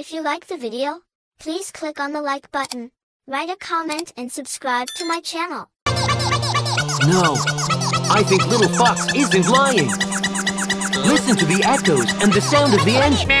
If you like the video, please click on the like button, write a comment and subscribe to my channel. No, I think Little Fox isn't lying. Listen to the echoes and the sound of the engine.